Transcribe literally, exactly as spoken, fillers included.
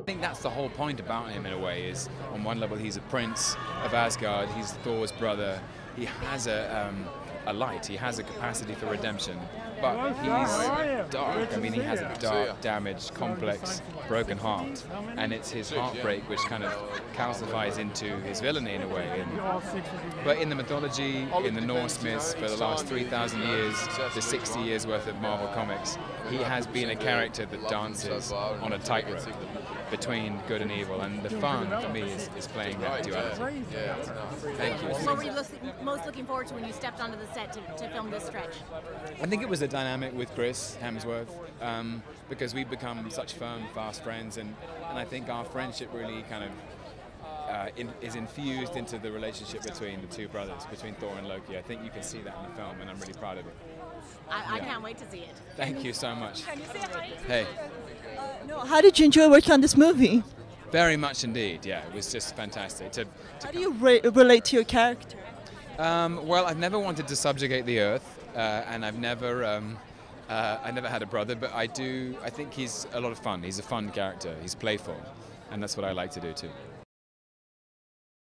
I think that's the whole point about him in a way, is on one level he's a prince of Asgard, he's Thor's brother, he has a, um, a light, he has a capacity for redemption, but he's dark. I mean, he has a dark, damaged, complex, broken heart, and it's his heartbreak which kind of calcifies into his villainy in a way. And, but in the mythology, in the Norse myths, for the last three thousand years, the sixty years worth of Marvel comics, he has been a character that dances on a tightrope between good and evil, and the fun for me is, is playing that duality. Thank you. What were you most looking forward to when you stepped onto the set to, to film this stretch? I think it was a dynamic with Chris Hemsworth, um, because we've become such firm, fast friends, and, and I think our friendship really kind of Uh, in, is infused into the relationship between the two brothers, between Thor and Loki. I think you can see that in the film, and I'm really proud of it. I, I yeah. can't wait to see it. Thank you so much. Can you say hi? Hey. Uh, no, how did you enjoy working on this movie? Very much indeed, yeah. It was just fantastic. To, to how do you re relate to your character? Um, well, I've never wanted to subjugate the Earth, uh, and I've never... Um, uh, I never had a brother, but I do... I think he's a lot of fun. He's a fun character. He's playful, and that's what I like to do too.